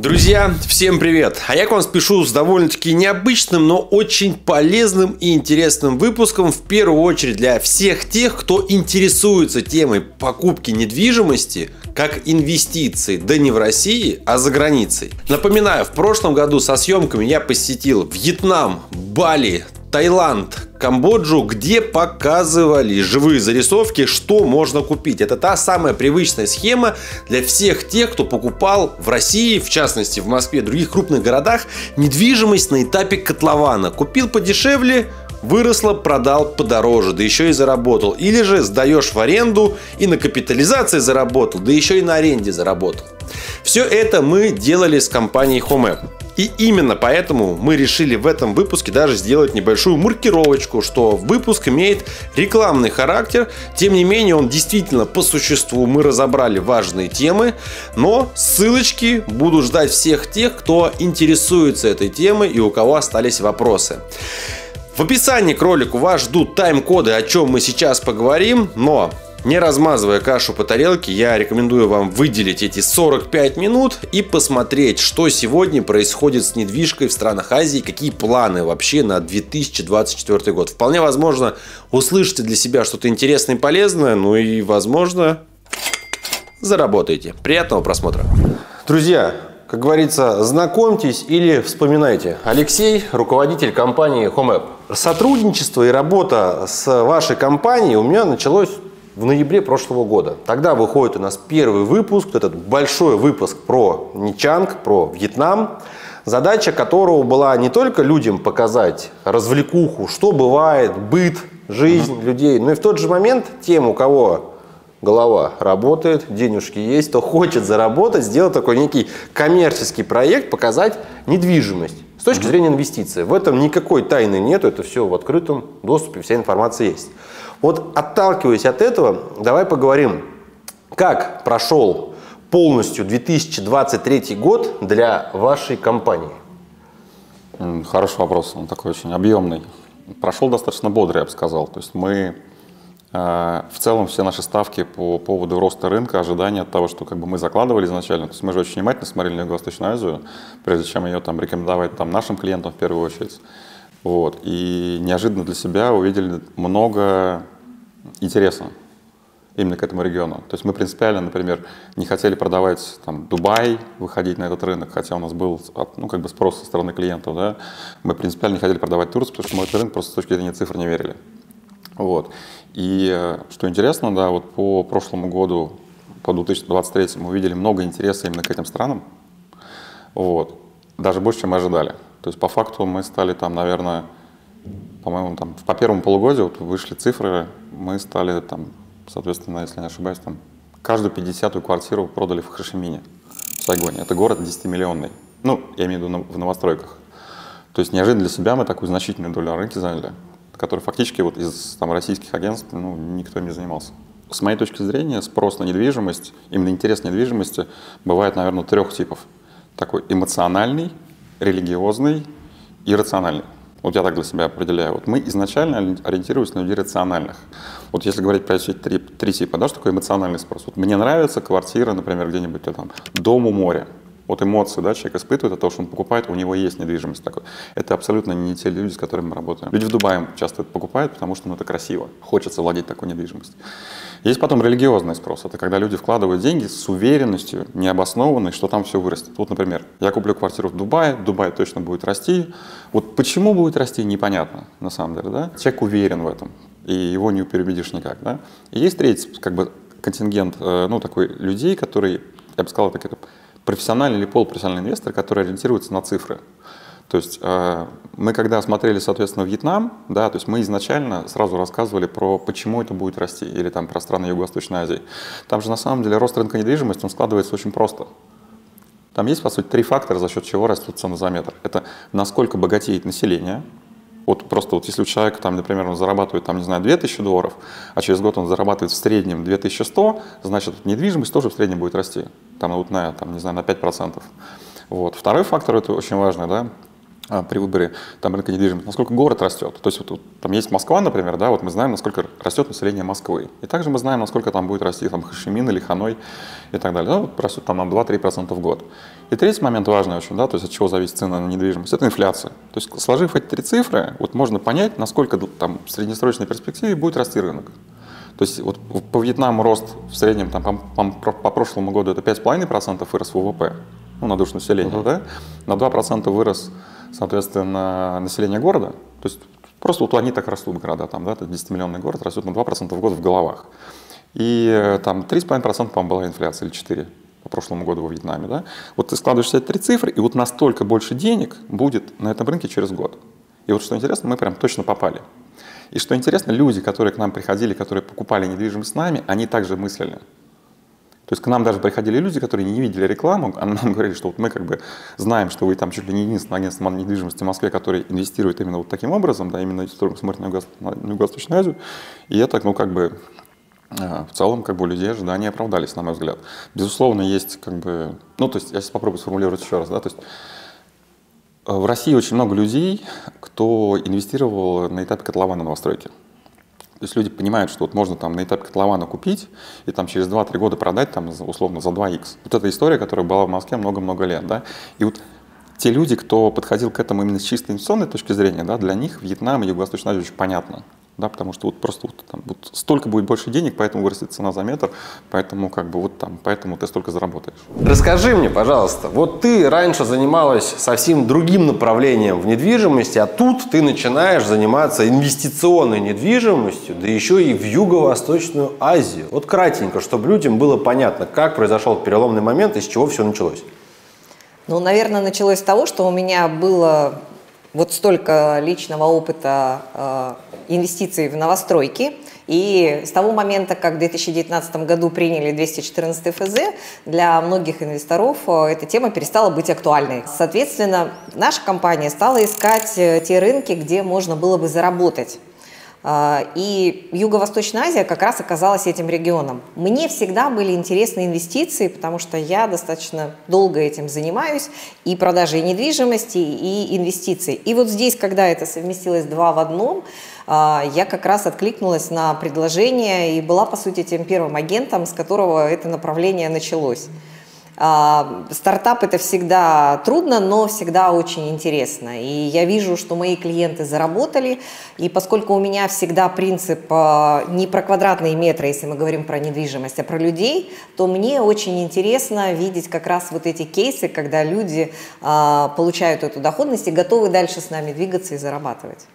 Друзья, всем привет! А я к вам спешу с довольно-таки необычным, но очень полезным и интересным выпуском, в первую очередь для всех тех, кто интересуется темой покупки недвижимости как инвестиции, да не в России, а за границей. Напоминаю, в прошлом году со съемками я посетил Вьетнам, Бали, Таиланд, Камбоджу, где показывали живые зарисовки, что можно купить. Это та самая привычная схема для всех тех, кто покупал в России, в частности в Москве, в других крупных городах, недвижимость на этапе котлована. Купил подешевле, выросло, продал подороже, да еще и заработал. Или же сдаешь в аренду и на капитализации заработал, да еще и на аренде заработал. Все это мы делали с компанией HomeApp. И именно поэтому мы решили в этом выпуске даже сделать небольшую маркировочку, что выпуск имеет рекламный характер. Тем не менее, он действительно по существу, мы разобрали важные темы, но ссылочки буду ждать всех тех, кто интересуется этой темой и у кого остались вопросы. В описании к ролику вас ждут тайм-коды, о чем мы сейчас поговорим, но... не размазывая кашу по тарелке, я рекомендую вам выделить эти 45 минут и посмотреть, что сегодня происходит с недвижкой в странах Азии, какие планы вообще на 2024 год. Вполне возможно, услышите для себя что-то интересное и полезное, ну и, возможно, заработаете. Приятного просмотра. Друзья, как говорится, знакомьтесь или вспоминайте. Алексей, руководитель компании HomeApp. Сотрудничество и работа с вашей компанией у меня началось... в ноябре прошлого года. Тогда выходит у нас первый выпуск, этот большой выпуск про Нячанг, про Вьетнам, задача которого была не только людям показать развлекуху, что бывает, быт, жизнь людей, но и в тот же момент тем, у кого голова работает, денежки есть, кто хочет заработать, сделать такой некий коммерческий проект, показать недвижимость с точки зрения инвестиций. В этом никакой тайны нет, это все в открытом доступе, вся информация есть. Вот отталкиваясь от этого, давай поговорим, как прошел полностью 2023 год для вашей компании. Хороший вопрос, он такой очень объемный. Прошел достаточно бодро, я бы сказал. То есть мы в целом все наши ставки по поводу роста рынка, ожидания от того, что как бы мы закладывали изначально. То есть мы же очень внимательно смотрели на Юго-Восточную Азию, прежде чем ее там рекомендовать там, нашим клиентам в первую очередь. Вот. И неожиданно для себя увидели много интереса именно к этому региону. То есть мы принципиально, например, не хотели продавать там, Дубай, выходить на этот рынок, хотя у нас был ну, как бы спрос со стороны клиентов. Да? Мы принципиально не хотели продавать Турцию, потому что мы этот рынок просто с точки зрения цифр не верили. Вот. И что интересно, да, вот по прошлому году, по 2023, мы увидели много интереса именно к этим странам. Вот. Даже больше, чем мы ожидали. То есть по факту мы стали там, наверное, по-моему, там по первому полугодию вот вышли цифры, мы стали там, соответственно, если не ошибаюсь, там каждую 50-ю квартиру продали в Хошимине, в Сайгоне. Это город 10-миллионный. Ну, я имею в виду в новостройках. То есть неожиданно для себя мы такую значительную долю рынка заняли, которой фактически вот из там, российских агентств ну, никто не занимался. С моей точки зрения, спрос на недвижимость, именно интерес к недвижимости бывает, наверное, трех типов. Такой эмоциональный, религиозный и рациональный. Вот я так для себя определяю. Вот мы изначально ориентируемся на людей рациональных. Вот если говорить про эти три типа, да, что такое эмоциональный спрос? Вот мне нравится квартира, например, где-нибудь там, дом у моря. Вот эмоции, да, человек испытывает от того, что он покупает, у него есть недвижимость такой. Это абсолютно не те люди, с которыми мы работаем. Люди в Дубае часто это покупают, потому что ну, это красиво, хочется владеть такой недвижимостью. Есть потом религиозный спрос. Это когда люди вкладывают деньги с уверенностью, необоснованной, что там все вырастет. Вот, например, я куплю квартиру в Дубае, Дубай точно будет расти. Вот почему будет расти, непонятно, на самом деле, да? Человек уверен в этом, и его не переубедишь никак, да? И есть третий, как бы, контингент, ну, такой людей, которые, я бы сказал, так это... профессиональный или полупрофессиональный инвестор, который ориентируется на цифры. То есть мы когда смотрели, соответственно, Вьетнам, да, то есть мы изначально сразу рассказывали про почему это будет расти, или там про страны Юго-Восточной Азии. Там же на самом деле рост рынка недвижимости, он складывается очень просто. Там есть, по сути, три фактора, за счет чего растут цены за метр. Это насколько богатеет население. Вот просто вот если у человека, там, например, он зарабатывает, там, не знаю, 2000 долларов, а через год он зарабатывает в среднем 2100, значит, недвижимость тоже в среднем будет расти, там, вот на, там, не знаю, на 5%. Вот. Второй фактор, это очень важно, да, при выборе там рынка недвижимости, насколько город растет. То есть вот, там есть Москва, например, да, вот мы знаем, насколько растет население Москвы. И также мы знаем, насколько там будет расти там, Хошимин или Ханой и так далее. Да, вот растет там на 2-3% в год. И третий момент важный очень, да, то есть от чего зависит цена на недвижимость, это инфляция. То есть сложив эти три цифры, вот можно понять, насколько там в среднесрочной перспективе будет расти рынок. То есть вот по Вьетнаму рост в среднем там, по прошлому году это 5,5% вырос ВВП, ну, на душу населения, да? На 2% вырос, соответственно, население города. То есть просто вот они так растут, города, там, да, 10-миллионный город растет на 2% в год в головах. И там 3,5% по-моему, была инфляция, или 4% по прошлому году во Вьетнаме. Да? Вот ты складываешь эти три цифры, и вот настолько больше денег будет на этом рынке через год. И вот что интересно, мы прям точно попали. И что интересно, люди, которые к нам приходили, которые покупали недвижимость с нами, они также мыслили. То есть к нам даже приходили люди, которые не видели рекламу, а нам говорили, что вот мы как бы знаем, что вы там чуть ли не единственное агентство недвижимости в Москве, которое инвестирует именно вот таким образом, да, именно смотрит на Юго-Восточную Азию. И это, ну, как бы, в целом, как бы, у людей ожидания оправдались, на мой взгляд. Безусловно, есть, как бы, ну, то есть я сейчас попробую сформулировать еще раз, да, то есть в России очень много людей, кто инвестировал на этапе котлована новостройки. То есть люди понимают, что вот можно там на этапе котлована купить и там через 2-3 года продать там, условно, за 2х. Вот эта история, которая была в Москве много-много лет. Да? И вот те люди, кто подходил к этому именно с чисто инвестиционной точки зрения, да, для них Вьетнам и Юго-Восточная Азия очень понятно. Да, потому что вот просто вот, там, вот столько будет больше денег, поэтому вырастет цена за метр, поэтому, как бы, вот, там, поэтому ты столько заработаешь. Расскажи мне, пожалуйста, вот ты раньше занималась совсем другим направлением в недвижимости, а тут ты начинаешь заниматься инвестиционной недвижимостью, да еще и в Юго-Восточную Азию. Вот кратенько, чтобы людям было понятно, как произошел переломный момент и с чего все началось. Ну, наверное, началось с того, что у меня было вот столько личного опыта инвестиций в новостройки. И с того момента, как в 2019 году приняли 214 ФЗ, для многих инвесторов эта тема перестала быть актуальной. Соответственно, наша компания стала искать те рынки, где можно было бы заработать. И Юго-Восточная Азия как раз оказалась этим регионом. Мне всегда были интересны инвестиции, потому что я достаточно долго этим занимаюсь, и продажей недвижимости, и инвестиций. И вот здесь, когда это совместилось два в одном, я как раз откликнулась на предложение и была, по сути, тем первым агентом, с которого это направление началось. Стартап – это всегда трудно, но всегда очень интересно. И я вижу, что мои клиенты заработали. И поскольку у меня всегда принцип не про квадратные метры, если мы говорим про недвижимость, а про людей, то мне очень интересно видеть как раз вот эти кейсы, когда люди получают эту доходность и готовы дальше с нами двигаться и зарабатывать.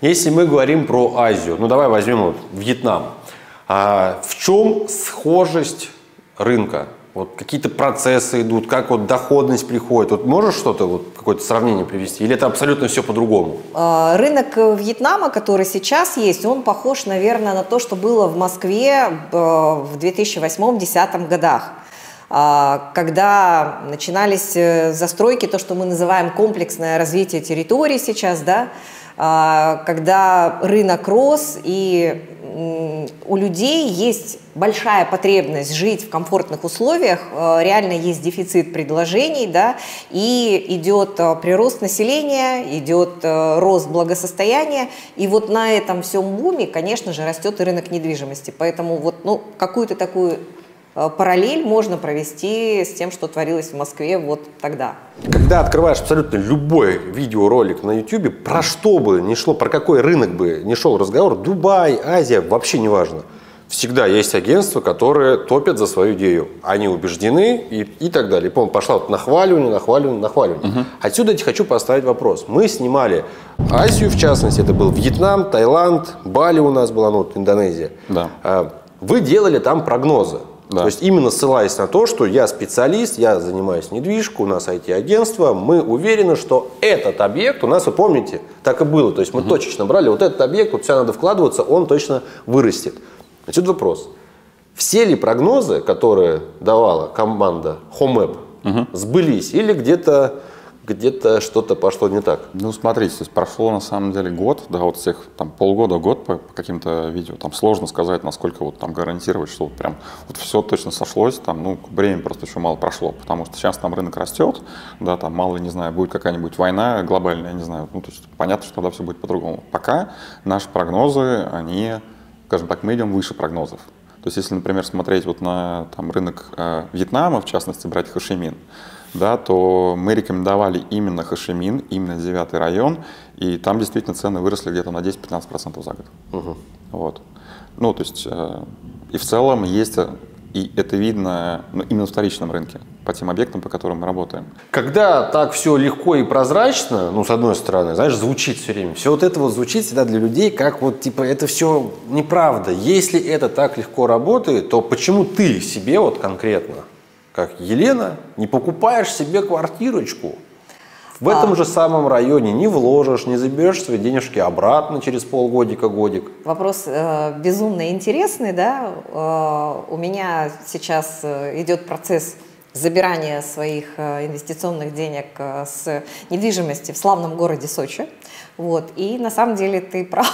Если мы говорим про Азию, ну давай возьмем вот Вьетнам. В чем схожесть рынка? Вот какие-то процессы идут, как вот доходность приходит. Вот можешь что-то, вот какое-то сравнение привести? Или это абсолютно все по-другому? Рынок Вьетнама, который сейчас есть, он похож, наверное, на то, что было в Москве в 2008-2010 годах, когда начинались застройки, то, что мы называем комплексное развитие территории сейчас, да, когда рынок рос, и у людей есть большая потребность жить в комфортных условиях, реально есть дефицит предложений, да, и идет прирост населения, идет рост благосостояния, и вот на этом всем буме, конечно же, растет и рынок недвижимости, поэтому вот, ну, какую-то такую параллель можно провести с тем, что творилось в Москве вот тогда. Когда открываешь абсолютно любой видеоролик на YouTube, про что бы ни шло, про какой рынок бы ни шел разговор, Дубай, Азия, вообще не важно. Всегда есть агентства, которые топят за свою идею. Они убеждены и так далее. Помню, пошла вот нахваливание. Отсюда я хочу поставить вопрос. Мы снимали Азию, в частности, это был Вьетнам, Таиланд, Бали у нас была, ну, вот, Индонезия. Да. Вы делали там прогнозы. Да. То есть именно ссылаясь на то, что я специалист, я занимаюсь недвижкой, у нас IT-агентство, мы уверены, что этот объект у нас, вы помните, так и было. То есть мы точечно брали вот этот объект, вот все надо вкладываться, он точно вырастет. Отсюда вопрос. Все ли прогнозы, которые давала команда HomeApp, сбылись или где-то где-то что-то пошло не так. Ну, смотрите, то есть прошло на самом деле год, да, вот всех там полгода-год по каким-то видео, там сложно сказать, насколько вот там гарантировать, что вот прям вот все точно сошлось, там, ну, время просто еще мало прошло, потому что сейчас там рынок растет, да, там, мало ли, не знаю, будет какая-нибудь война глобальная, не знаю, ну, то есть понятно, что тогда все будет по-другому. Пока наши прогнозы, они, скажем так, мы идем выше прогнозов. То есть, если, например, смотреть вот на там, рынок Вьетнама, в частности, брать Хошимин, да, то мы рекомендовали именно Хошимин, именно 9-й район, и там действительно цены выросли где-то на 10-15% за год. Угу. Вот. Ну, то есть, и в целом есть, и это видно именно в вторичном рынке, по тем объектам, по которым мы работаем. Когда так все легко и прозрачно, ну, с одной стороны, знаешь, звучит все время, все вот это вот звучит всегда для людей, как вот, типа, это все неправда. Если это так легко работает, то почему ты себе вот конкретно, как Елена, не покупаешь себе квартирочку в этом же самом районе, не вложишь, не заберешь свои денежки обратно через полгодика-годик? Вопрос безумно интересный, да. У меня сейчас идет процесс забирания своих инвестиционных денег с недвижимости в славном городе Сочи. Вот. И на самом деле ты прав.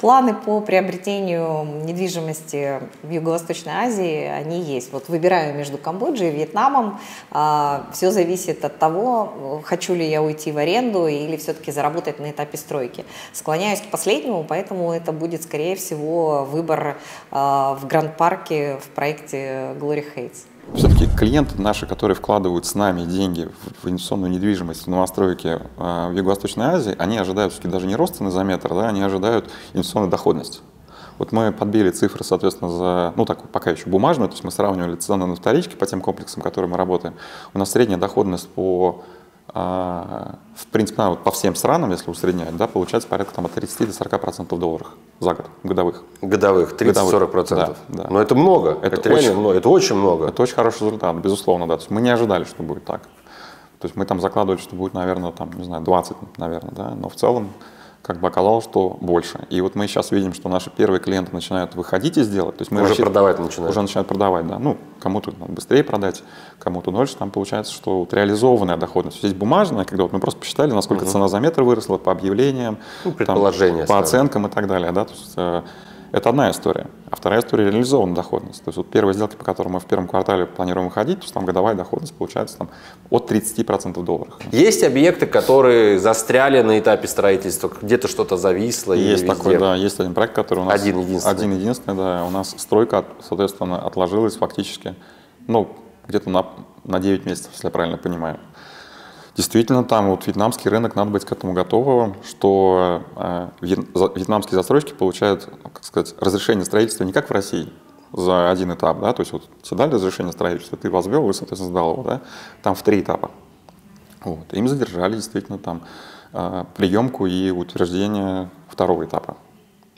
Планы по приобретению недвижимости в Юго-Восточной Азии, они есть. Вот выбираю между Камбоджей и Вьетнамом. Все зависит от того, хочу ли я уйти в аренду или все-таки заработать на этапе стройки. Склоняюсь к последнему, поэтому это будет, скорее всего, выбор в Гранд-парке в проекте Glory Heights. Все-таки клиенты наши, которые вкладывают с нами деньги в инвестиционную недвижимость, в новостройки в Юго-Восточной Азии, они ожидают все-таки даже не рост цены за метр, да, они ожидают инвестиционную доходность. Вот мы подбили цифры, соответственно, за, ну, так, пока еще бумажную, то есть мы сравнивали цены на вторичке по тем комплексам, в которых мы работаем. У нас средняя доходность по, в принципе, вот по всем странам, если усреднять, да, получается порядка там, от 30 до 40% долларов за год, годовых. Годовых, 30-40%. Да, да. Но это много, это реально много, это очень много. Это очень хороший результат, безусловно, да. То есть мы не ожидали, что будет так. То есть мы там закладывали, что будет, наверное, там, не знаю, 20, наверное, да, но в целом как бы оказалось, что больше. И вот мы сейчас видим, что наши первые клиенты начинают выходить из дела. То есть мы уже продавать начинают. Уже начинают продавать, да. Ну, кому-то надо быстрее продать, кому-то дольше. Там получается, что вот реализованная доходность. Здесь бумажная, когда вот мы просто посчитали, насколько цена за метр выросла по объявлениям, ну, предположения, там, по оценкам и так далее. Да? То есть, это одна история. А вторая история – реализованная доходность. То есть вот первые сделки, по которым мы в первом квартале планируем выходить, то есть там годовая доходность получается там, от 30% долларов. Есть объекты, которые застряли на этапе строительства, где-то что-то зависло? Есть такой, да, есть один проект, который у нас… Один-единственный. Один-единственный, да. У нас стройка, соответственно, отложилась фактически, ну, где-то на 9 месяцев, если я правильно понимаю. Действительно, там вот вьетнамский рынок, надо быть к этому готовым, что вьетнамские застройщики получают, как сказать, разрешение строительства не как в России за один этап, да, то есть вот тебе дали разрешение строительства, ты возвел, вы, соответственно, сдал его, да, там в 3 этапа. Вот. Им задержали действительно там приемку и утверждение 2-го этапа.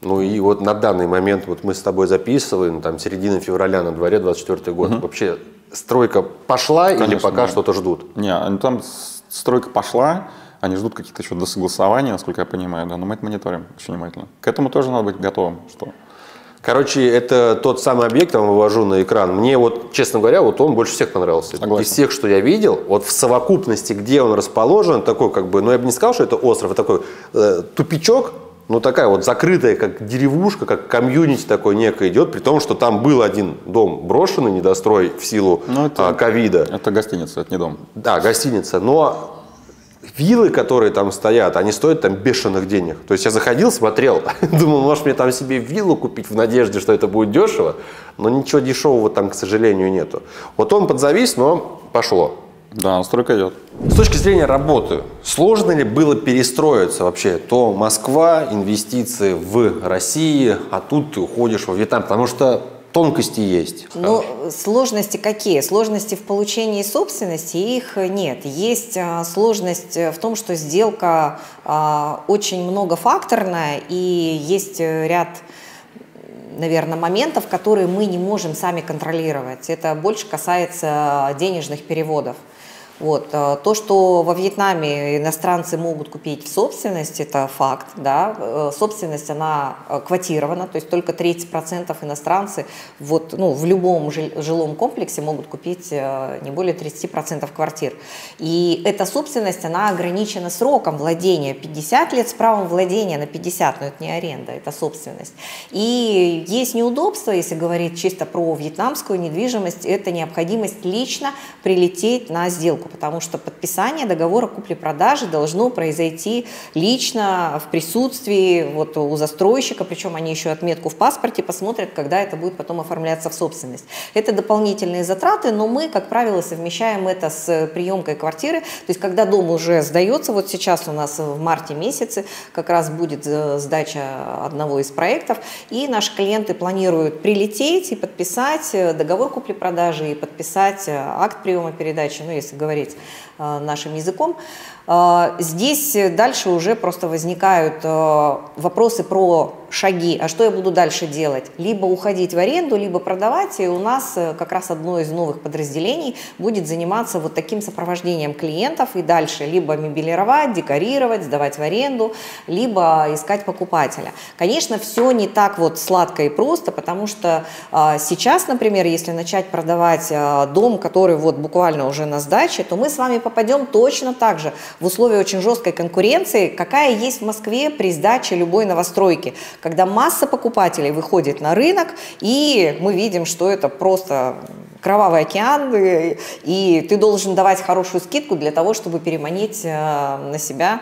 Ну и вот на данный момент вот мы с тобой записываем, там середина февраля, на дворе 24-й год, вообще стройка пошла, конечно, или пока что-то ждут? Не, там стройка пошла, они ждут каких-то еще досогласований, насколько я понимаю, да, но мы это мониторим очень внимательно. К этому тоже надо быть готовым. Что? Короче, это тот самый объект, я вам вывожу на экран. Мне вот, честно говоря, вот он больше всех понравился. Согласен. Из всех, что я видел, вот в совокупности, где он расположен, такой как бы, ну я бы не сказал, что это остров, это такой тупичок, ну такая вот закрытая, как деревушка, как комьюнити такой некое идет, при том, что там был один дом брошенный, недострой в силу ковида. Это гостиница, это не дом. Да, гостиница, но виллы, которые там стоят, они стоят там бешеных денег. То есть я заходил, смотрел, думал, может мне там себе виллу купить в надежде, что это будет дешево, но ничего дешевого там, к сожалению, нету. Вот он подзавис, но пошло. Да, настройка идет. С точки зрения работы, сложно ли было перестроиться вообще? То Москва, инвестиции в России, а тут ты уходишь во Вьетнам, потому что тонкости есть. Ну, сложности какие? Сложности в получении собственности, их нет. Есть сложность в том, что сделка очень многофакторная, и есть ряд, наверное, моментов, которые мы не можем сами контролировать. Это больше касается денежных переводов. Вот. То, что во Вьетнаме иностранцы могут купить в собственность, это факт. Да? Собственность, она квотирована, то есть только 30% иностранцы вот, ну, в любом жилом комплексе могут купить не более 30% квартир. И эта собственность, она ограничена сроком владения 50 лет с правом владения на 50, но это не аренда, это собственность. И есть неудобства, если говорить чисто про вьетнамскую недвижимость, это необходимость лично прилететь на сделку, потому что подписание договора купли-продажи должно произойти лично в присутствии вот у застройщика, причем они еще отметку в паспорте посмотрят, когда это будет потом оформляться в собственность. Это дополнительные затраты, но мы, как правило, совмещаем это с приемкой квартиры, то есть когда дом уже сдается, вот сейчас у нас в марте месяце как раз будет сдача одного из проектов, и наши клиенты планируют прилететь и подписать договор купли-продажи, и подписать акт приема передачи, ну, если говорить нашим языком. Здесь дальше уже просто возникают вопросы про шаги, а что я буду дальше делать? Либо уходить в аренду, либо продавать, и у нас как раз одно из новых подразделений будет заниматься вот таким сопровождением клиентов и дальше либо мебелировать, декорировать, сдавать в аренду, либо искать покупателя. Конечно, все не так вот сладко и просто, потому что сейчас, например, если начать продавать дом, который вот буквально уже на сдаче, то мы с вами попадем точно так же в условия очень жесткой конкуренции, какая есть в Москве при сдаче любой новостройки, когда масса покупателей выходит на рынок, и мы видим, что это просто кровавый океан, и ты должен давать хорошую скидку для того, чтобы переманить на себя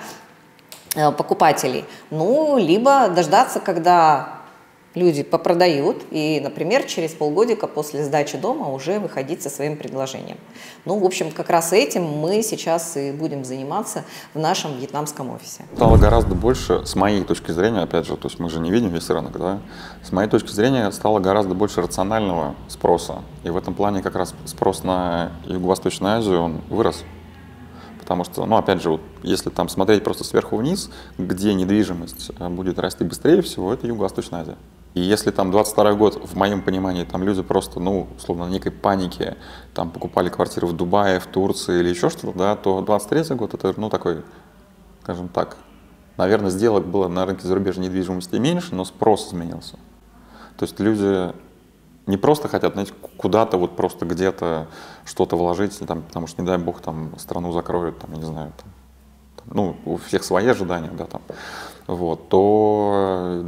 покупателей. Ну, либо дождаться, когда люди попродают, и, например, через полгодика после сдачи дома уже выходить со своим предложением. Ну, в общем, как раз этим мы сейчас и будем заниматься в нашем вьетнамском офисе. Стало гораздо больше, с моей точки зрения, опять же, то есть мы же не видим весь рынок, да? С моей точки зрения стало гораздо больше рационального спроса. И в этом плане как раз спрос на Юго-Восточную Азию, он вырос. Потому что, ну, опять же, вот, если там смотреть просто сверху вниз, где недвижимость будет расти быстрее всего, это Юго-Восточная Азия. И если там 22 год, в моем понимании, там люди просто, ну, условно, в некой панике, там покупали квартиры в Дубае, в Турции или еще что-то, да, то 23 год это, ну, такой, скажем так, наверное, сделок было на рынке зарубежной недвижимости меньше, но спрос изменился. То есть люди не просто хотят, знаете, куда-то вот просто где-то что-то вложить, там, потому что, не дай бог, там страну закроют, там, я не знаю, там, ну, у всех свои ожидания, да, там. Вот, то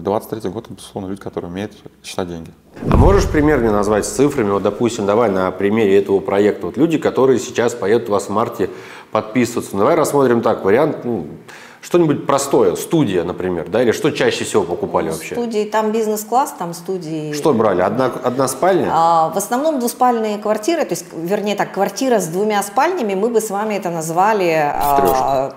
23-й год, безусловно, люди, которые умеют считать деньги. А можешь пример мне назвать с цифрами? Вот, допустим, давай на примере этого проекта. Вот люди, которые сейчас поедут у вас в марте подписываться. Давай рассмотрим так, вариант, ну, что-нибудь простое, студия, например, да, или что чаще всего покупали вообще? Студии, там бизнес-класс, там студии. Что брали, одна спальня? В основном двуспальные квартиры, то есть, вернее так, квартира с двумя спальнями, мы бы с вами это назвали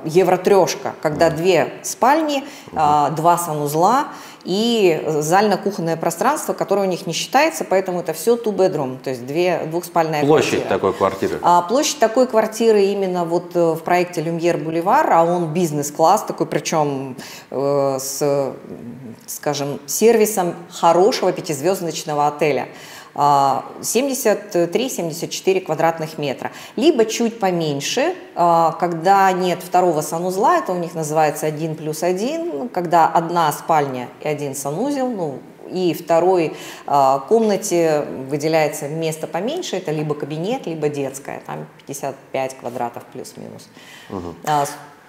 евро-трешка, когда две спальни, два санузла и зально-кухонное пространство, которое у них не считается, поэтому это все two-bedroom, то есть двухспальная квартира. Площадь такой квартиры? Площадь такой квартиры именно вот в проекте Люмьер-Бульвар, а он бизнес-класс, такой, причем с, скажем, сервисом хорошего пятизвездочного отеля. 73-74 квадратных метра, либо чуть поменьше, когда нет второго санузла, это у них называется 1+1, когда одна спальня и один санузел, ну, и второй комнате выделяется место поменьше, это либо кабинет, либо детская, там 55 квадратов плюс-минус. Угу.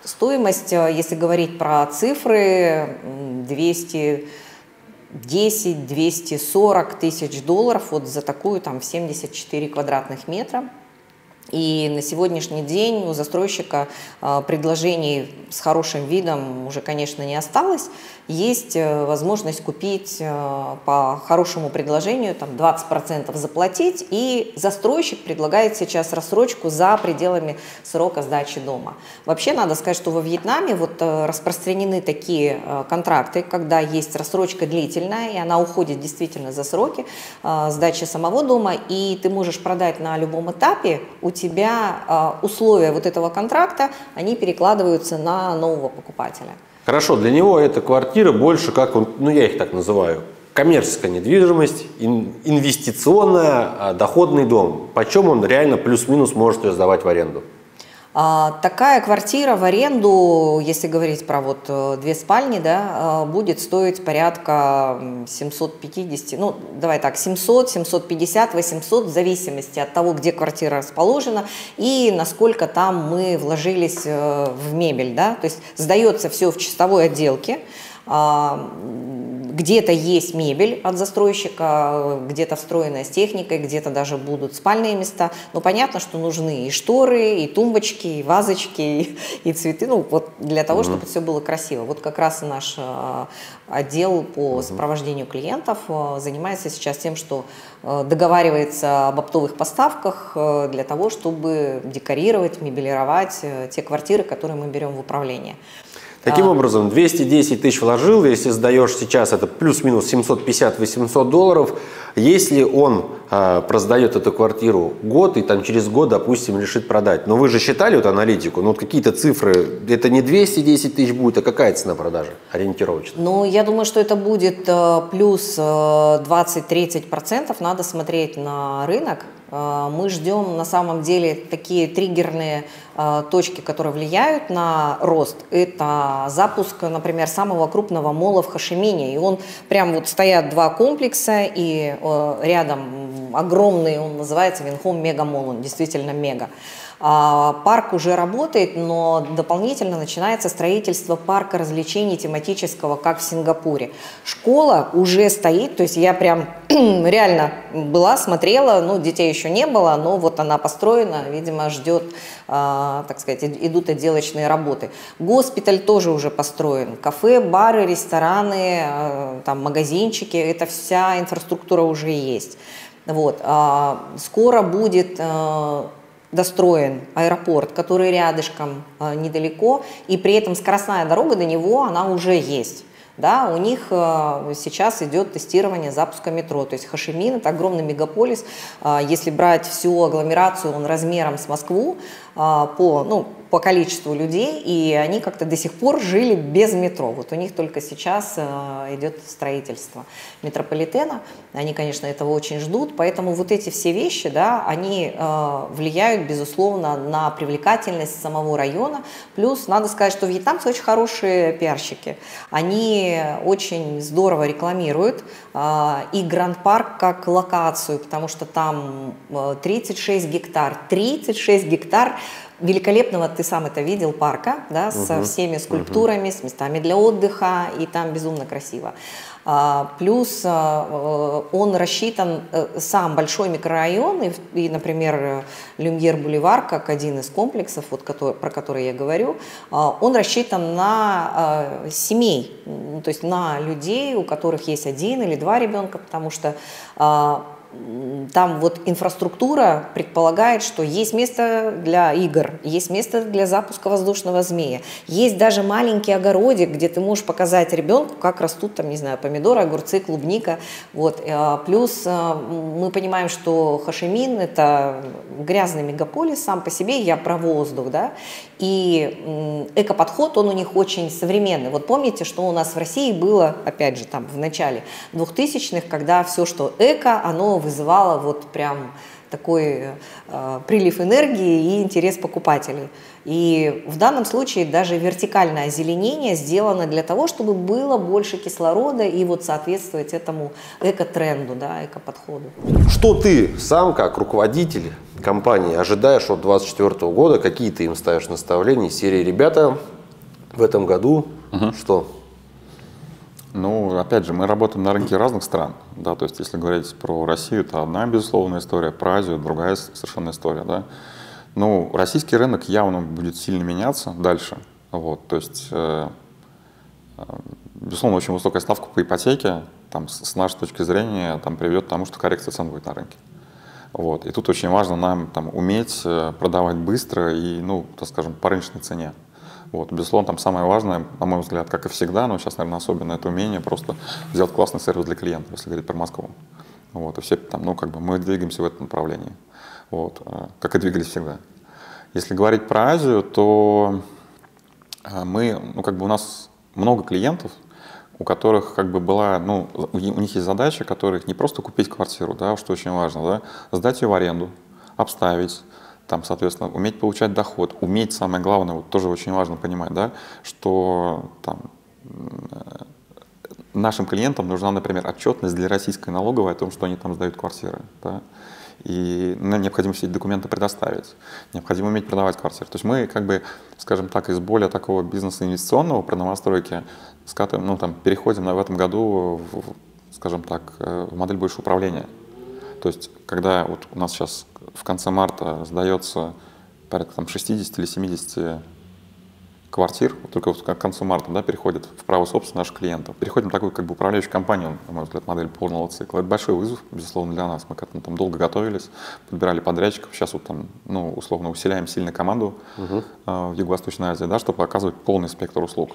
Стоимость, если говорить про цифры, 210–240 тысяч долларов вот за такую там в 74 квадратных метра. И на сегодняшний день у застройщика предложений с хорошим видом уже, конечно, не осталось. Есть возможность купить по хорошему предложению, там 20% заплатить, и застройщик предлагает сейчас рассрочку за пределами срока сдачи дома. Вообще, надо сказать, что во Вьетнаме вот распространены такие контракты, когда есть рассрочка длительная, и она уходит действительно за сроки сдачи самого дома, и ты можешь продать на любом этапе, у тебя условия вот этого контракта, они перекладываются на нового покупателя. Хорошо, для него эта квартира больше как, ну я их так называю, коммерческая недвижимость, инвестиционная, доходный дом. Почем он реально плюс-минус может ее сдавать в аренду? Такая квартира в аренду, если говорить про вот две спальни, да, будет стоить порядка 750, ну давай так, 700, 750, 800, в зависимости от того, где квартира расположена и насколько там мы вложились в мебель, да, то есть сдается все в чистовой отделке. Где-то есть мебель от застройщика, где-то встроенная с техникой, где-то даже будут спальные места. Но понятно, что нужны и шторы, и тумбочки, и вазочки, и цветы, ну вот для того, чтобы все было красиво. Вот как раз наш отдел по сопровождению клиентов занимается сейчас тем, что договаривается об оптовых поставках для того, чтобы декорировать, мебелировать те квартиры, которые мы берем в управление. Таким образом, 210 тысяч вложил, если сдаешь сейчас, это плюс-минус 750-800 долларов. Если он продает эту квартиру год и там через год, допустим, решит продать. Но вы же считали вот аналитику, ну вот какие-то цифры, это не 210 тысяч будет, а какая цена продажи ориентировочно? Ну, я думаю, что это будет плюс 20-30%, надо смотреть на рынок. Мы ждем на самом деле такие триггерные точки, которые влияют на рост. Это запуск, например, самого крупного молла в Хошимине. И он прям вот стоят два комплекса, и рядом огромный, он называется Винхом Мегамолл, он действительно мега. Парк уже работает, но дополнительно начинается строительство парка развлечений тематического, как в Сингапуре. Школа уже стоит, то есть я прям реально была, смотрела, ну, детей еще не было, но вот она построена, видимо, ждет, так сказать, идут отделочные работы. Госпиталь тоже уже построен, кафе, бары, рестораны, там, магазинчики, это вся инфраструктура уже есть. Вот. Скоро будет достроен аэропорт, который рядышком, недалеко, и при этом скоростная дорога до него, она уже есть. Да, у них сейчас идет тестирование запуска метро. То есть Хошимин – это огромный мегаполис. Если брать всю агломерацию, он размером с Москву по количеству людей, и они как-то до сих пор жили без метро. Вот у них только сейчас идет строительство метрополитена. Они, конечно, этого очень ждут, поэтому вот эти все вещи, да, они влияют, безусловно, на привлекательность самого района. Плюс надо сказать, что вьетнамцы очень хорошие пиарщики. Они очень здорово рекламируют и Гранд-парк как локацию, потому что там 36 гектар. 36 гектар великолепного, ты сам это видел, парка, да, со всеми скульптурами, с местами для отдыха, и там безумно красиво. Плюс он рассчитан, сам большой микрорайон, и например, Люмьер-Бульвар, как один из комплексов, вот, про который я говорю, он рассчитан на семей, то есть на людей, у которых есть один или два ребенка, потому что там вот инфраструктура предполагает, что есть место для игр, есть место для запуска воздушного змея, есть даже маленький огородик, где ты можешь показать ребенку, как растут там, не знаю, помидоры, огурцы, клубника. Вот. Плюс мы понимаем, что Хошимин – это грязный мегаполис сам по себе, я про воздух, да, и экоподход, он у них очень современный. Вот помните, что у нас в России было, опять же, там в начале 2000-х, когда все, что эко, оно вызывало вот прям такой прилив энергии и интерес покупателей. И в данном случае даже вертикальное озеленение сделано для того, чтобы было больше кислорода и вот соответствовать этому эко-тренду, да, эко-подходу. Что ты сам, как руководитель компании, ожидаешь от 2024 года? Какие ты им ставишь наставления? Серии «Ребята, в этом году что?» Ну, опять же, мы работаем на рынке разных стран, да, то есть если говорить про Россию, то одна, безусловно, история, про Азию, другая совершенно история, да. Ну, российский рынок явно будет сильно меняться дальше, вот, то есть, безусловно, очень высокая ставка по ипотеке, там, с нашей точки зрения, там, приведет к тому, что коррекция цен будет на рынке, вот, и тут очень важно нам, там, уметь продавать быстро и, ну, так скажем, по рыночной цене. Вот, безусловно, там самое важное, на мой взгляд, как и всегда, но сейчас, наверное, особенно это умение просто сделать классный сервис для клиентов, если говорить про Москву. Вот, и все там, ну, как бы мы двигаемся в этом направлении, вот, как и двигались всегда. Если говорить про Азию, то мы, ну, как бы у нас много клиентов, у которых как бы была, ну, у них есть задача, которых не просто купить квартиру, да, что очень важно, да, сдать ее в аренду, обставить, там, соответственно, уметь получать доход, уметь, самое главное, вот тоже очень важно понимать, да, что там, нашим клиентам нужна, например, отчетность для российской налоговой о том, что они там сдают квартиры, да, и нам необходимо все эти документы предоставить, необходимо уметь продавать квартиры. То есть мы, как бы, скажем так, из более такого бизнеса инвестиционного про новостройки скатываем, ну, там, переходим в этом году, скажем так, в модель больше управления. То есть, когда вот у нас сейчас в конце марта сдается порядка там, 60 или 70 квартир, только вот к концу марта, да, переходит в право собственности наших клиентов. Переходим в такую как бы управляющую компанию, на мой взгляд, модель полного цикла. Это большой вызов, безусловно, для нас. Мы к этому там долго готовились, подбирали подрядчиков. Сейчас вот там, ну, условно, усиляем сильно команду в Юго-Восточной Азии, да, чтобы оказывать полный спектр услуг.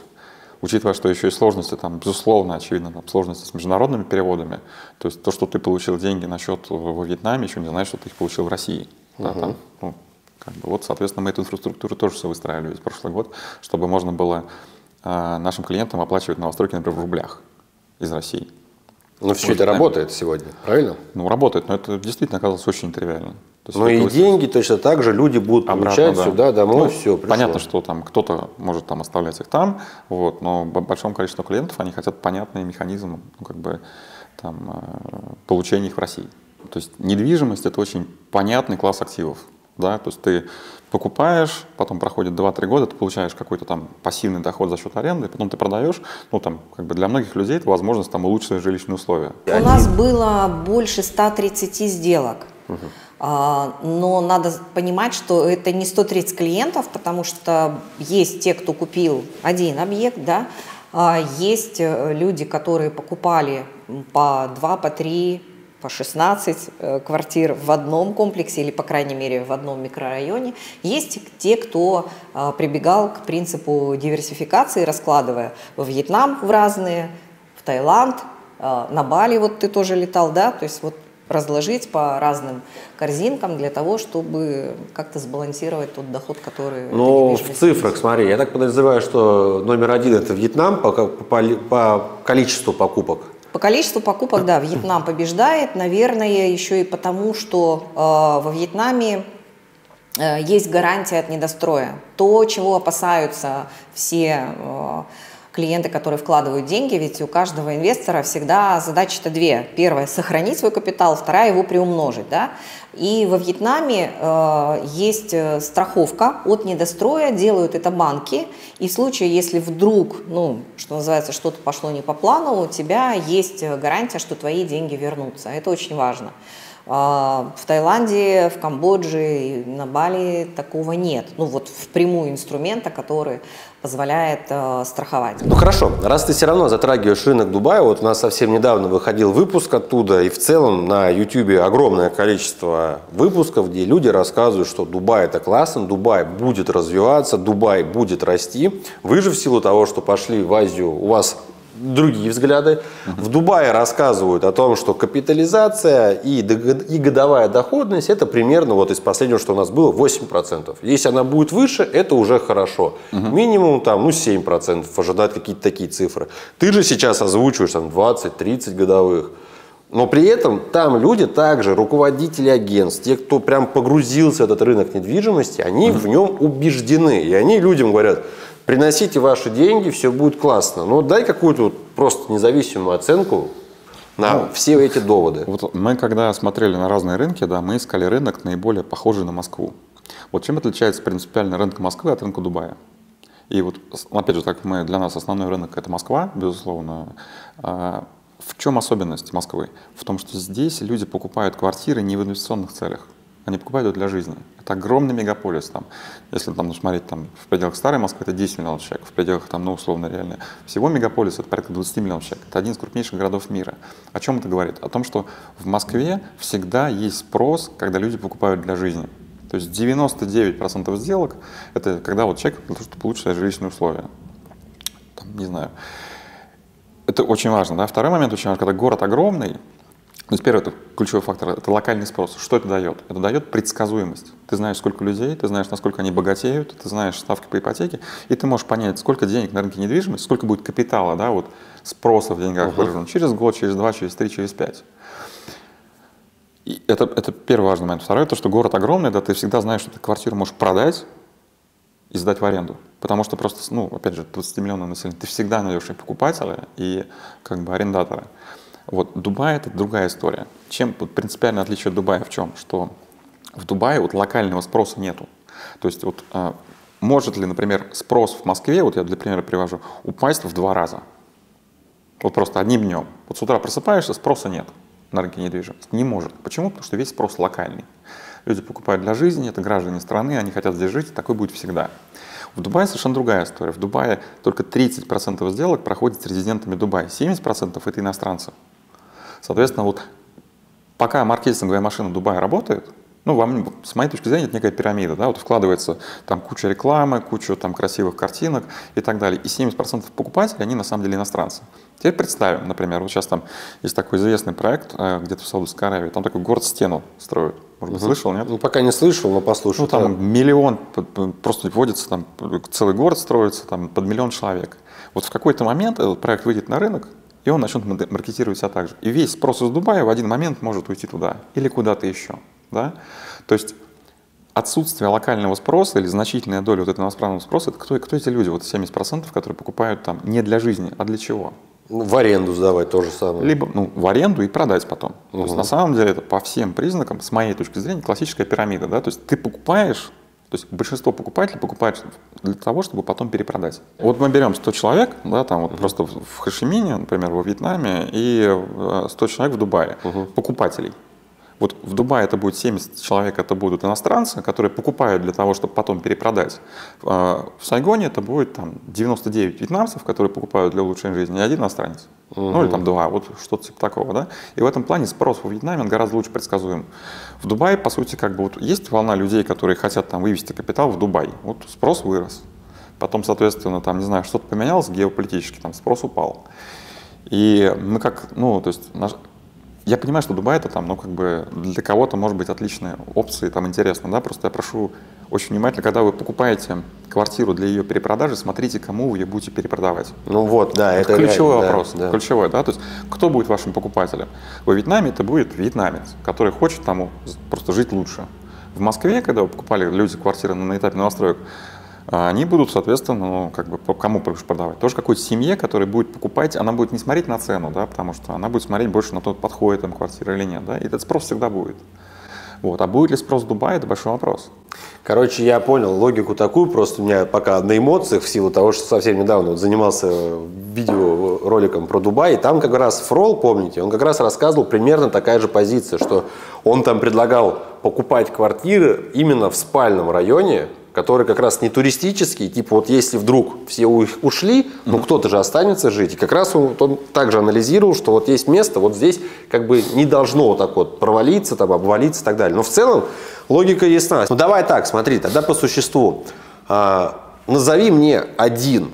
Учитывая, что еще и сложности, там, безусловно, очевидно, там, сложности с международными переводами, то есть то, что ты получил деньги на счет во Вьетнаме, еще не значит, что ты их получил в России. Да, там, ну, как бы, вот, соответственно, мы эту инфраструктуру тоже все выстраивали в прошлый год, чтобы можно было нашим клиентам оплачивать новостройки, например, в рублях из России. Но все это работает сегодня, правильно? Ну, работает, но это действительно оказалось очень тривиально. Ну и деньги точно так же люди будут получать сюда, домой, ну, все. Пришло. Понятно, что там кто-то может там оставлять их там, вот, но большому количеству клиентов они хотят понятный механизм, ну, как бы, там, получения их в России. То есть недвижимость – это очень понятный класс активов. Да? То есть ты покупаешь, потом проходит 2-3 года, ты получаешь какой-то там пассивный доход за счет аренды, потом ты продаешь. Ну, там, как бы для многих людей это возможность там, улучшить жилищные условия. У нас было больше 130 сделок. Но надо понимать, что это не 130 клиентов, потому что есть те, кто купил один объект, да? Есть люди, которые покупали по 2, по 3, по 16 квартир в одном комплексе или, по крайней мере, в одном микрорайоне. Есть те, кто прибегал к принципу диверсификации, раскладывая в Вьетнам в разные, в Таиланд, на Бали, вот ты тоже летал, да, то есть вот разложить по разным корзинкам для того, чтобы как-то сбалансировать тот доход, который... Ну, в цифрах, смотри, я так подозреваю, что номер один – это Вьетнам по количеству покупок. По количеству покупок, да, Вьетнам побеждает, наверное, еще и потому, что во Вьетнаме есть гарантия от недостроя. То, чего опасаются все... клиенты, которые вкладывают деньги, ведь у каждого инвестора всегда задачи-то две. Первая – сохранить свой капитал, вторая – его приумножить. Да? И во Вьетнаме есть страховка от недостроя, делают это банки. И в случае, если вдруг, ну, что называется, что-то пошло не по плану, у тебя есть гарантия, что твои деньги вернутся. Это очень важно. В Таиланде, в Камбодже, на Бали такого нет. Ну вот впрямую инструмента, который позволяет страховать. Ну хорошо, раз ты все равно затрагиваешь рынок Дубая, вот у нас совсем недавно выходил выпуск оттуда, и в целом на YouTube огромное количество выпусков, где люди рассказывают, что Дубай это классно, Дубай будет развиваться, Дубай будет расти. Вы же в силу того, что пошли в Азию, у вас... другие взгляды. В Дубае рассказывают о том, что капитализация и годовая доходность это примерно вот из последнего, что у нас было, 8%. Если она будет выше, это уже хорошо. Минимум там, ну, 7% ожидают какие-то такие цифры. Ты же сейчас озвучиваешь там 20-30 годовых. Но при этом там люди также, руководители агентств, те, кто прям погрузился в этот рынок недвижимости, они в нем убеждены. И они людям говорят, приносите ваши деньги, все будет классно. Но дай какую-то вот просто независимую оценку на все эти доводы. Вот мы когда смотрели на разные рынки, да, мы искали рынок наиболее похожий на Москву. Вот чем отличается принципиально рынок Москвы от рынка Дубая? И вот, опять же, так мы, для нас основной рынок – это Москва, безусловно. В чем особенность Москвы? В том, что здесь люди покупают квартиры не в инвестиционных целях. Они покупают ее для жизни. Это огромный мегаполис. Там, если там, ну, смотреть там, в пределах старой Москвы, это 10 миллионов человек. В пределах, там, ну, условно, реально всего мегаполиса это порядка 20 миллионов человек. Это один из крупнейших городов мира. О чем это говорит? О том, что в Москве всегда есть спрос, когда люди покупают для жизни. То есть 99% сделок – это когда вот человек получит свои жилищные условия. Там, не знаю. Это очень важно. Да? Второй момент очень важен, когда город огромный. То есть первый это ключевой фактор, это локальный спрос. Что это дает? Это дает предсказуемость. Ты знаешь, сколько людей, ты знаешь, насколько они богатеют, ты знаешь ставки по ипотеке, и ты можешь понять, сколько денег на рынке недвижимости, сколько будет капитала, да, вот спроса в деньгах выражен через год, через 2, через 3, через 5. И это первый важный момент. Второе, то, что город огромный, да, ты всегда знаешь, что ты квартиру можешь продать и сдать в аренду. Потому что просто, ну, опять же, 20-миллионное население, ты всегда найдешь и покупателя, и как бы арендатора. Вот Дубай — это другая история. Чем вот, принципиальное отличие от Дубая в чем? Что в Дубае вот локального спроса нету. То есть вот может ли, например, спрос в Москве, вот я для примера привожу, упасть в 2 раза? Вот просто одним днем. Вот с утра просыпаешься, спроса нет на рынке недвижимости. Не может. Почему? Потому что весь спрос локальный. Люди покупают для жизни, это граждане страны, они хотят здесь жить, и такой будет всегда. В Дубае совершенно другая история. В Дубае только 30% сделок проходит с резидентами Дубая, 70% это иностранцы. Соответственно, вот пока маркетинговая машина Дубая работает, ну, вам, с моей точки зрения, это некая пирамида, да, вот вкладывается там куча рекламы, куча там красивых картинок и так далее, и 70% покупателей, они на самом деле иностранцы. Теперь представим, например, вот сейчас там есть такой известный проект где-то в Саудовской Аравии, там такой город-стену строят. Может быть, слышал, нет? Ну, пока не слышал, но послушал. Ну, там да. Миллион, просто вводится, там целый город строится, там под 1 миллион человек. Вот в какой-то момент этот проект выйдет на рынок, и он начнет маркетировать себя так же. И весь спрос из Дубая в один момент может уйти туда или куда-то еще. Да? То есть отсутствие локального спроса или значительная доля вот этого иностранного спроса, это кто эти люди, вот 70%, которые покупают там не для жизни, а для чего? Ну, в аренду сдавать то же самое. Либо ну, в аренду и продать потом. Угу. То есть, на самом деле это по всем признакам, с моей точки зрения, классическая пирамида. Да? То есть ты покупаешь, то есть большинство покупателей покупают для того, чтобы потом перепродать. Вот мы берем 100 человек, да, там вот просто в Хошимине, например, во Вьетнаме, и 100 человек в Дубае, покупателей. Вот в Дубае это будет 70 человек, это будут иностранцы, которые покупают для того, чтобы потом перепродать. В Сайгоне это будет там 99 вьетнамцев, которые покупают для улучшения жизни, и 1 иностранец. Ну или там 2, вот что-то типа такого, да. И в этом плане спрос во Вьетнаме гораздо лучше предсказуем. В Дубае, по сути, как бы вот есть волна людей, которые хотят там вывести капитал в Дубай. Вот спрос вырос. Потом, соответственно, там, не знаю, что-то поменялось геополитически, там спрос упал. И мы как, ну, то есть я понимаю, что Дубай это там, ну, как бы для кого-то может быть отличные опции, там интересно, да, просто я прошу очень внимательно, когда вы покупаете квартиру для ее перепродажи, смотрите, кому вы ее будете перепродавать. Ну вот, да, это ключевой реально, вопрос, да, ключевой, да, то есть кто будет вашим покупателем? Во Вьетнаме это будет вьетнамец, который хочет там просто жить лучше. В Москве, когда вы покупали люди квартиры на этапе новостроек, они будут, соответственно, ну, как бы, кому продавать? Тоже какой-то семье, которая будет покупать, она будет не смотреть на цену, да, потому что она будет смотреть больше на то, подходит там квартира или нет, да, и этот спрос всегда будет. Вот. А будет ли спрос в Дубае, это большой вопрос. Короче, я понял логику такую, просто у меня пока на эмоциях, в силу того, что совсем недавно вот занимался видеороликом про Дубай, и там как раз Фрол, помните, он как раз рассказывал примерно такая же позиция, что он там предлагал покупать квартиры именно в спальном районе, которые как раз не туристические, типа вот если вдруг все ушли, ну кто-то же останется жить. И как раз он также анализировал, что вот есть место, вот здесь как бы не должно вот так вот провалиться, там, обвалиться и так далее. Но в целом логика ясна. Ну давай так, смотри, тогда по существу. Назови мне один,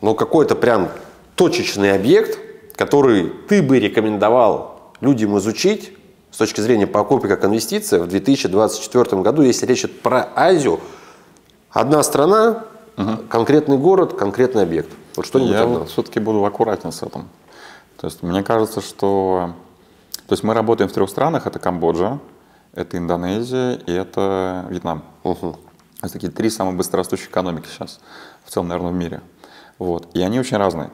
ну какой-то прям точечный объект, который ты бы рекомендовал людям изучить с точки зрения покупки как инвестиции в 2024 году, если речь идет про Азию. Одна страна, конкретный город, конкретный объект. Вот что-нибудь. Я все-таки буду аккуратнее с этим. То есть мне кажется, что то есть мы работаем в 3 странах. Это Камбоджа, это Индонезия и это Вьетнам. Это такие 3 самые быстрорастущие экономики сейчас в целом, наверное, в мире. Вот. И они очень разные.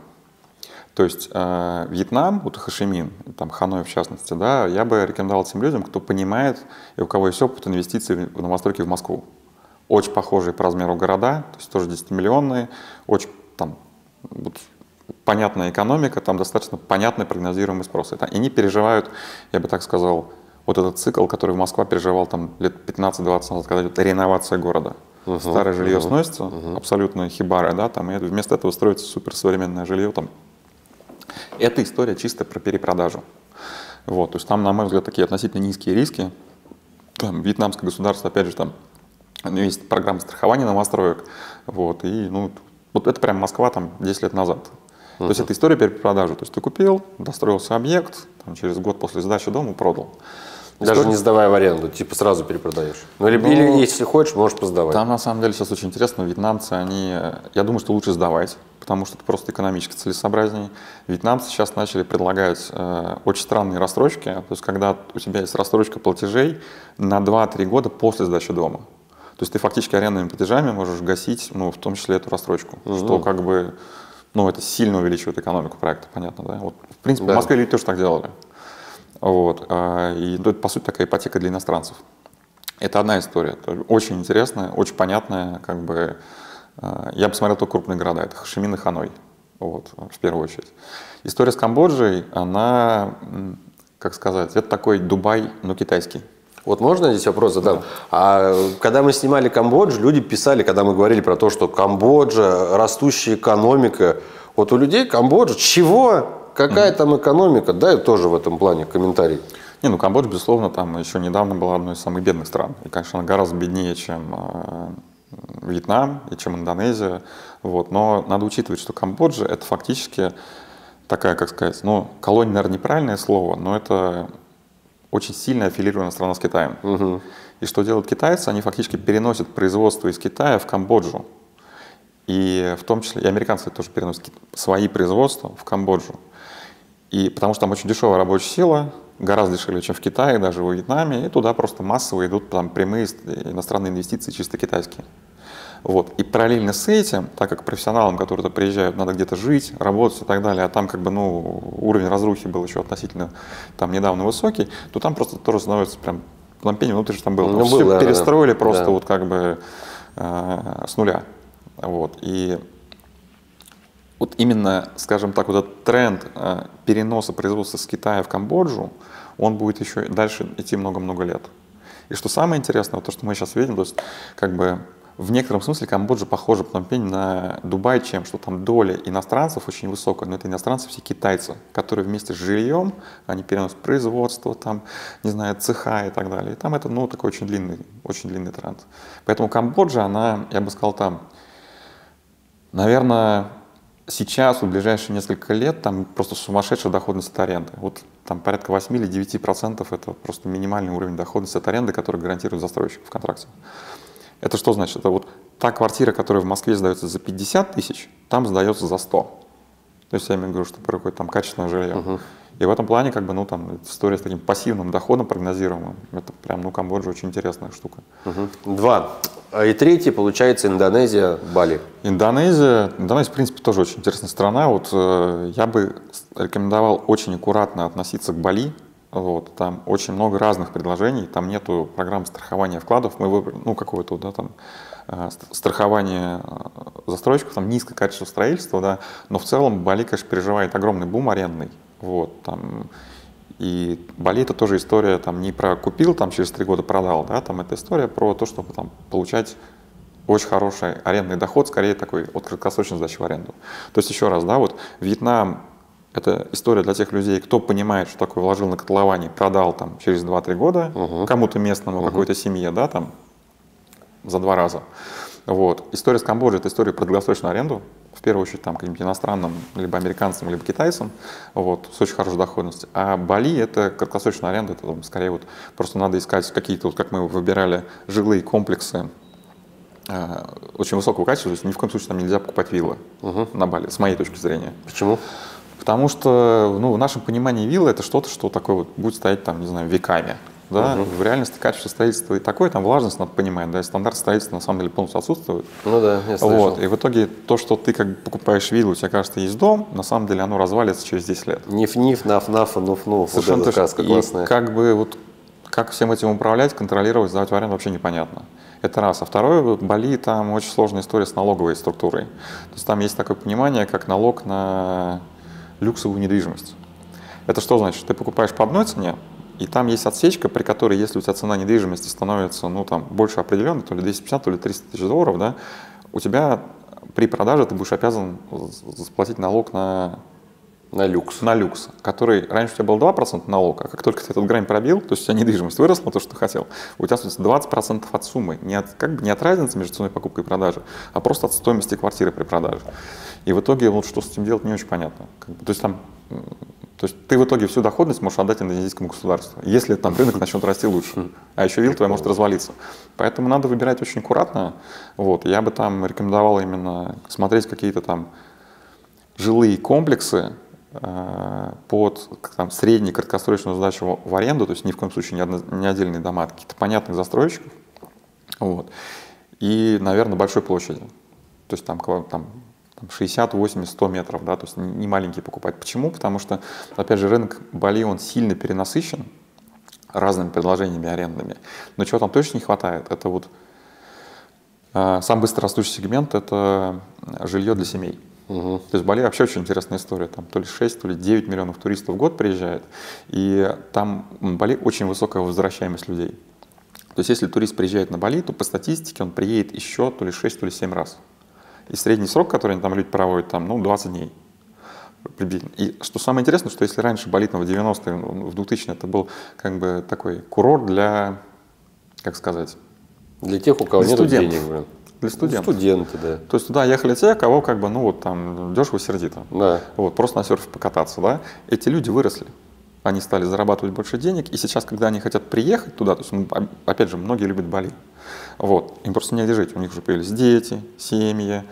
То есть Вьетнам, вот Хошимин, там Ханой в частности, да, я бы рекомендовал тем людям, кто понимает и у кого есть опыт инвестиций в новостройки в Москву. Очень похожие по размеру города, то есть тоже 10-миллионные, очень там, вот, понятная экономика, там достаточно понятный прогнозируемый спрос. И они переживают, я бы так сказал, вот этот цикл, который Москва переживал там, лет 15-20 назад, когда идет реновация города. Старое жилье сносится, абсолютно хибары, да, там, и вместо этого строится суперсовременное жилье. Там. Эта история чисто про перепродажу. Вот, то есть там, на мой взгляд, такие относительно низкие риски. Там, вьетнамское государство, опять же, там, есть программа страхования новостроек, вот, и, ну, вот это прям Москва там 10 лет назад. То есть это история перепродажи, то есть ты купил, достроился объект, там, через год после сдачи дома продал. Даже не сдавая в аренду, типа сразу перепродаешь. Ну, или если хочешь, можешь посдавать. Там на самом деле сейчас очень интересно. Вьетнамцы, они, я думаю, что лучше сдавать, потому что это просто экономически целесообразнее. Вьетнамцы сейчас начали предлагать очень странные рассрочки, то есть когда у тебя есть рассрочка платежей на 2-3 года после сдачи дома. То есть ты фактически арендными платежами можешь гасить, ну, в том числе эту рассрочку, что как бы, ну, это сильно увеличивает экономику проекта, понятно, да? Вот, в принципе, в Москве люди тоже так делали. Вот. И это, по сути, такая ипотека для иностранцев. Это одна история, очень интересная, очень понятная. Как бы, я посмотрел только крупные города, это Хошимин и Ханой, вот, в первую очередь. История с Камбоджей, она, как сказать, это такой Дубай, но китайский. Вот можно здесь вопрос задам? Да. А когда мы снимали Камбоджу, люди писали, когда мы говорили про то, что Камбоджа, растущая экономика. Вот у людей Камбоджа, чего? Какая там экономика? Да, и тоже в этом плане комментарий. Не, ну Камбоджа, безусловно, там еще недавно была одной из самых бедных стран. И, конечно, она гораздо беднее, чем Вьетнам и чем Индонезия. Вот. Но надо учитывать, что Камбоджа – это фактически такая, как сказать, ну, колония, наверное, неправильное слово, но это очень сильно аффилированная страна с Китаем. И что делают китайцы? Они фактически переносят производство из Китая в Камбоджу. И в том числе, и американцы тоже переносят свои производства в Камбоджу. И потому что там очень дешевая рабочая сила, гораздо дешевле, чем в Китае, даже во Вьетнаме, и туда просто массово идут там прямые иностранные инвестиции, чисто китайские. Вот. И параллельно с этим, так как профессионалам, которые туда приезжают, надо где-то жить, работать и так далее, а там как бы, ну, уровень разрухи был еще относительно там недавно высокий, то там просто тоже становится прям лампень, внутрь же там было. Ну, все перестроили просто вот как бы с нуля. Вот. И вот именно, скажем так, вот этот тренд переноса производства с Китая в Камбоджу, он будет еще дальше идти много-много лет. И что самое интересное, вот то, что мы сейчас видим, то есть как бы в некотором смысле Камбоджа похожа на Дубай, чем что там доля иностранцев очень высокая, но это иностранцы все китайцы, которые вместе с жильем, они переносят производство, там, не знаю, цеха и так далее. И там это, ну, такой очень длинный тренд. Поэтому Камбоджа, она, я бы сказал, там, наверное, сейчас, в ближайшие несколько лет, там просто сумасшедшая доходность от аренды. Вот там порядка 8 или 9% это просто минимальный уровень доходности от аренды, который гарантирует застройщик в контракте. Это что значит? Это вот та квартира, которая в Москве сдается за 50 тысяч, там сдается за 100. То есть я имею в виду, что какое-то там качественное жилье. И в этом плане, как бы, ну, там, история с таким пассивным доходом прогнозируемым, это прям, ну, Камбоджа очень интересная штука. Два. И третий, получается, Индонезия, Бали. Индонезия, в принципе, тоже очень интересная страна. Вот я бы рекомендовал очень аккуратно относиться к Бали. Вот, там очень много разных предложений. Там нету программ страхования вкладов. Мы выбрали, ну, какое-то, да, там, страхование застройщиков, там низкое качество строительства, да. Но в целом Бали, конечно, переживает огромный бум арендный. Вот, там. И Бали — это тоже история там, не про купил, там, через 3 года продал, да, там, это история про то, чтобы там, получать очень хороший арендный доход, скорее такой от краткосрочной сдачи в аренду. То есть еще раз, да, вот Вьетнам — это история для тех людей, кто понимает, что такое вложил на котловане, продал там, через 2-3 года кому-то местному, какой-то семье, да, там, за 2 раза. Вот. История с Камбоджей — это история про долгосрочную аренду, в первую очередь там каким-нибудь иностранным, либо американцам, либо китайцам, вот, с очень хорошей доходностью. А Бали — это краткосрочная аренда, это там, скорее вот просто надо искать какие-то, вот, как мы выбирали, жилые комплексы очень высокого качества, то есть ни в коем случае там нельзя покупать виллы на Бали, с моей точки зрения. Почему? Потому что, ну, в нашем понимании вилла — это что-то, что такое вот будет стоять там, не знаю, веками. Да, в реальности качество строительства и такое, там влажность надо понимать, да, и стандарт строительства на самом деле полностью отсутствует. Ну да, я слышал. Вот, и в итоге то, что ты как бы покупаешь виллу, у тебя кажется, есть дом, на самом деле оно развалится через 10 лет. Ниф-ниф, наф-наф, нуф-нуф, вот эта сказка классная. И как бы вот, как всем этим управлять, контролировать, сдавать в аренду вообще непонятно. Это раз. А второе, в Бали там очень сложная история с налоговой структурой. То есть там есть такое понимание, как налог на люксовую недвижимость. Это что значит? Ты покупаешь по одной цене, и там есть отсечка, при которой, если у тебя цена недвижимости становится, ну, там, больше определенной, то ли 250, то ли 300 тысяч долларов, да, у тебя при продаже ты будешь обязан заплатить налог на люкс, который раньше у тебя был 2% налога, а как только ты этот грань пробил, то есть у тебя недвижимость выросла, то, что ты хотел, у тебя остается 20% от суммы, не от разницы между ценой покупки и продажи, а просто от стоимости квартиры при продаже. И в итоге, вот, что с этим делать, не очень понятно. То есть там То есть ты в итоге всю доходность можешь отдать индонезийскому государству, если там рынок начнет расти лучше, а еще вилл твоя может развалиться. Поэтому надо выбирать очень аккуратно. Вот. Я бы там рекомендовал именно смотреть какие-то там жилые комплексы под там среднюю краткосрочную сдачу в аренду, то есть ни в коем случае не отдельные дома, а каких-то понятных застройщиков. Вот. И, наверное, большой площади. То есть там 60, 80, 100 метров, да, то есть не маленькие покупать. Почему? Потому что, опять же, рынок Бали, он сильно перенасыщен разными предложениями, арендами. Но чего там точно не хватает, это вот самый быстро растущий сегмент, это жилье для семей. Угу. То есть Бали вообще очень интересная история, там то ли 6, то ли 9 миллионов туристов в год приезжает, и там в Бали очень высокая возвращаемость людей. То есть если турист приезжает на Бали, то по статистике он приедет еще то ли 6, то ли 7 раз. И средний срок, который там люди проводят, там, ну, 20 дней. И что самое интересное, что если раньше Бали там, в 90-е, в 2000-е, это был как бы такой курорт для, как сказать... Для тех, у кого нет денег, блин. Для студентов. Студенты, да. То есть туда ехали те, кого как бы, ну, вот там, дешево сердито. Да. Вот, просто на серфе покататься, да. Эти люди выросли. Они стали зарабатывать больше денег, и сейчас, когда они хотят приехать туда, то есть, опять же, многие любят Бали, вот, им просто негде жить, у них уже появились дети, семьи,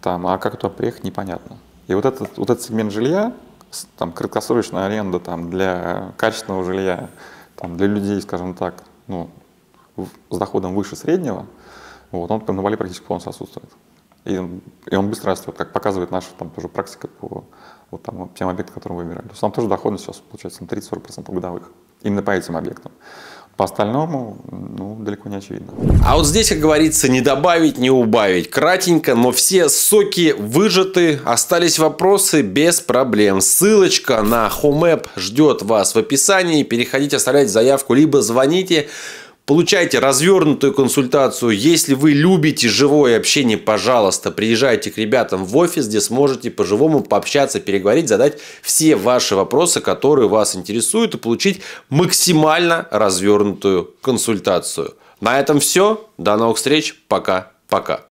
там, а как туда приехать, непонятно. И вот этот сегмент жилья, там, краткосрочная аренда там, для качественного жилья, там, для людей, скажем так, ну, с доходом выше среднего, вот, он там на Бали практически полностью отсутствует. И он быстро растет, как показывает наша там тоже практика по вот там, тем объектам, которые мы выбирали. То есть там тоже доходность сейчас получается 30-40% годовых. Именно по этим объектам. По остальному, ну, далеко не очевидно. А вот здесь, как говорится, не добавить, не убавить. Кратенько, но все соки выжаты. Остались вопросы без проблем. Ссылочка на HomeApp ждет вас в описании. Переходите, оставляйте заявку, либо звоните. Получайте развернутую консультацию. Если вы любите живое общение, пожалуйста, приезжайте к ребятам в офис, где сможете по-живому пообщаться, переговорить, задать все ваши вопросы, которые вас интересуют, и получить максимально развернутую консультацию. На этом все. До новых встреч. Пока-пока.